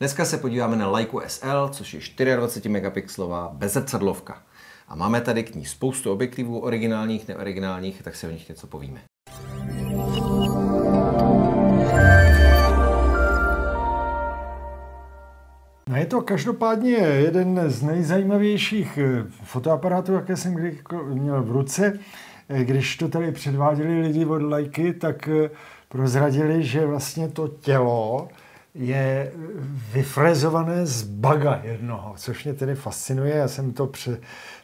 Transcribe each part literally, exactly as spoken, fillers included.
Dneska se podíváme na Leicu S L, což je dvacet čtyři megapixelová bezrcadlovka. A máme tady k ní spoustu objektivů, originálních, neoriginálních, tak si o nich něco povíme. No je to každopádně jeden z nejzajímavějších fotoaparátů, jaké jsem kdy měl v ruce. Když to tady předváděli lidi od Leiky, tak prozradili, že vlastně to tělo je vyfrézované z baga jednoho, což mě tedy fascinuje. Já jsem to pře,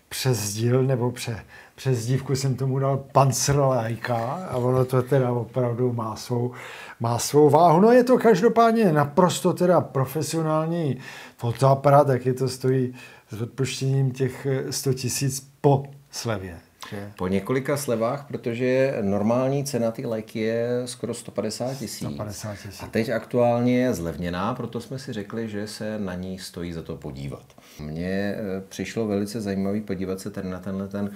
přezdil, nebo pře, přes dívku jsem tomu dal pancr Leica a ono to teda opravdu má svou, má svou váhu. No je to každopádně naprosto teda profesionální fotoaparát, taky to stojí s odpuštěním těch sto tisíc po slevě. Po několika slevách, protože normální cena té Leiky je skoro sto padesát tisíc. A teď aktuálně je zlevněná, proto jsme si řekli, že se na ní stojí za to podívat. Mně přišlo velice zajímavý podívat se tady na tenhle ten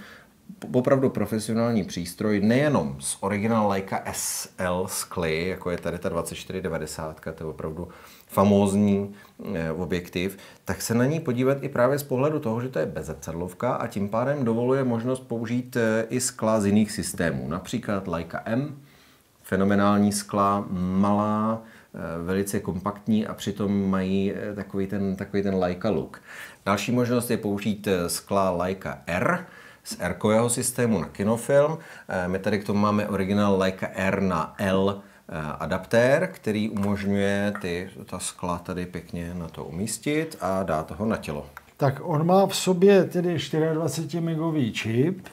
opravdu profesionální přístroj, nejenom z originál Leica S L skly, jako je tady ta dvacet čtyři devadesát, to je opravdu famózní objektiv, tak se na ní podívat i právě z pohledu toho, že to je bezrcadlovka a tím pádem dovoluje možnost použít i skla z jiných systémů. Například Leica M, fenomenální skla, malá, velice kompaktní a přitom mají takový ten, takový ten Leica look. Další možnost je použít skla Leica R, z R-kového systému na kinofilm. My tady k tomu máme originál Leica R na L adaptér, který umožňuje ty, ta skla tady pěkně na to umístit a dát ho na tělo. Tak on má v sobě tedy dvacet čtyři megový čip,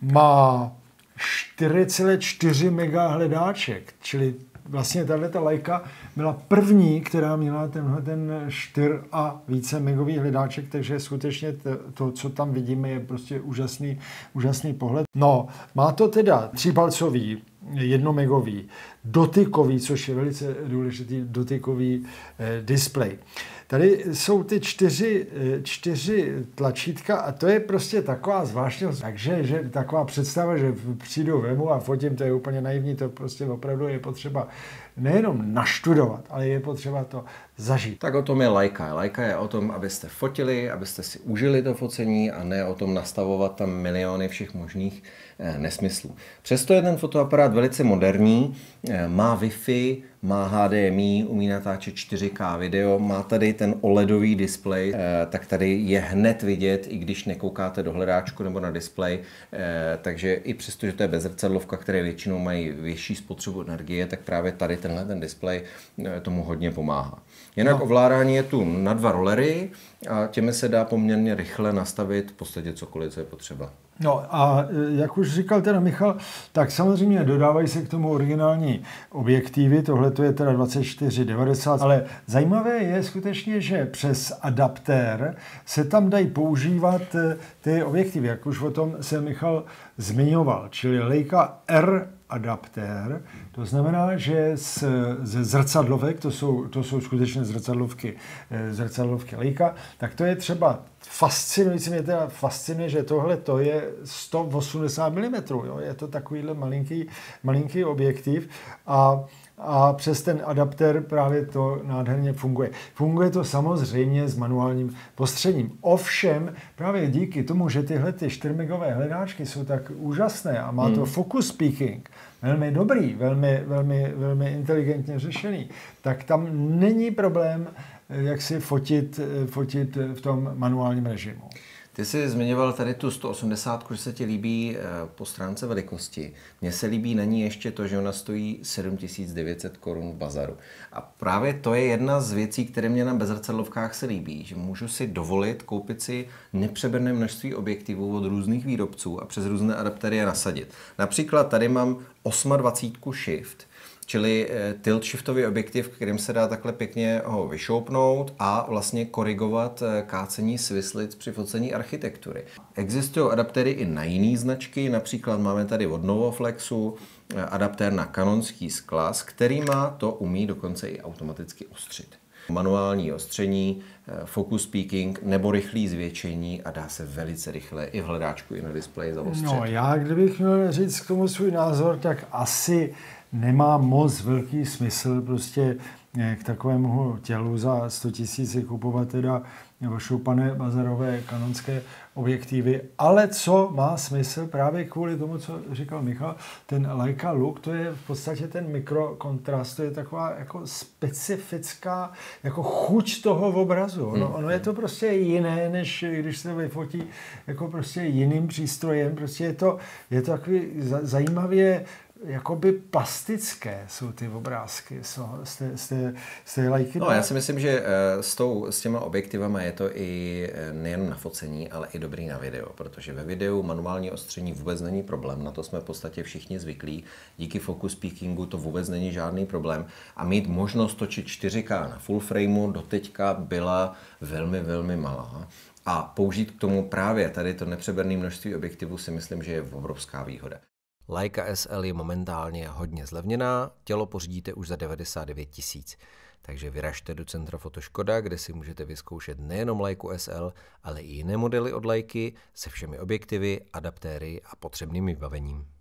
má čtyři celá čtyři mega hledáček, čili vlastně tato Leica byla první, která měla tenhle ten čtyři a více megový hledáček, takže skutečně to, co tam vidíme, je prostě úžasný, úžasný pohled. No, má to teda třípalcový, jednomegový, dotykový, což je velice důležitý dotykový eh, displej. Tady jsou ty čtyři, čtyři tlačítka a to je prostě taková zvláštnost. Takže že taková představa, že přijdu vemu a fotím, to je úplně naivní, to prostě opravdu je potřeba nejenom naštudovat, ale je potřeba to zažít. Tak o tom je Leica. Leica je o tom, abyste fotili, abyste si užili to focení a ne o tom nastavovat tam miliony všech možných eh, nesmyslů. Přesto je ten fotoaparát velice moderní, eh, má Wi-Fi, má H D M I, umí natáčet čtyři K video, má tady ten OLEDový displej, eh, tak tady je hned vidět, i když nekoukáte do hledáčku nebo na displej, eh, takže i přesto, že to je bezrcadlovka, které většinou mají větší spotřebu energie, tak právě tady tenhle ten displej eh, tomu hodně pomáhá. Jinak no. Ovládání je tu na dva rolery a těmi se dá poměrně rychle nastavit v podstatě cokoliv, co je potřeba. No a jak už říkal teda Michal, tak samozřejmě dodávají se k tomu originální objektivy, tohle to je teda dvacet čtyři devadesát, ale zajímavé je skutečně, že přes adaptér se tam dají používat ty objektivy, jak už o tom se Michal zmiňoval, čili Leica R adaptér, to znamená, že z, ze zrcadlovek, to jsou, to jsou skutečně zrcadlovky, zrcadlovky Leica, tak to je třeba fascinující, mě teda fascinuje, že tohle to je sto osmdesát milimetrů, jo? Je to takovýhle malinký, malinký objektiv a a přes ten adaptér právě to nádherně funguje. Funguje to samozřejmě s manuálním postřením. Ovšem, právě díky tomu, že tyhle ty čtyřmegové hledáčky jsou tak úžasné a má to focus peaking, velmi dobrý, velmi, velmi, velmi inteligentně řešený, tak tam není problém, jak si fotit, fotit v tom manuálním režimu. Ty jsi zmiňoval tady tu sto osmdesát, že se ti líbí po stránce velikosti. Mně se líbí na ní ještě to, že ona stojí sedm tisíc devět set korun v bazaru. A právě to je jedna z věcí, které mě na bezrcadlovkách se líbí, že můžu si dovolit koupit si nepřeberné množství objektivů od různých výrobců a přes různé adaptéry je nasadit. Například tady mám dvacet osm shift, čili tilt shiftový objektiv, kterým se dá takhle pěkně ho vyšoupnout a vlastně korigovat kácení svislic při focení architektury. Existují adaptéry i na jiné značky, například máme tady od Novoflexu adaptér na kanonský skla, který má to umí dokonce i automaticky ostřit. Manuální ostření, focus peaking nebo rychlý zvětšení a dá se velice rychle i v hledáčku, i na displeji zaostřit. No já, kdybych měl říct k tomu svůj názor, tak asi nemá moc velký smysl prostě k takovému tělu za sto tisíc kupovat teda ošoupané bazarové kanonské objektivy. Ale co má smysl právě kvůli tomu, co říkal Michal, ten Leica look, to je v podstatě ten mikrokontrast, to je taková jako specifická jako chuť toho obrazu. Ono, ono je to prostě jiné, než když se vyfotí jako prostě jiným přístrojem. Prostě je to, je to takový zajímavě jakoby plastické jsou ty obrázky z té, z té, z té Leiky. No, já si myslím, že s, tou, s těma objektivama je to i nejen na focení, ale i dobrý na video, protože ve videu manuální ostření vůbec není problém, na to jsme v podstatě všichni zvyklí, díky focus peakingu to vůbec není žádný problém a mít možnost točit čtyři ká na full frameu doteďka byla velmi, velmi malá. A použít k tomu právě tady to nepřeberné množství objektivů si myslím, že je obrovská výhoda. Leica S L je momentálně hodně zlevněná, tělo pořídíte už za devadesát devět tisíc. Takže vyražte do centra Foto Škoda, kde si můžete vyzkoušet nejenom Leicu S L, ale i jiné modely od Leiky se všemi objektivy, adaptéry a potřebným vybavením.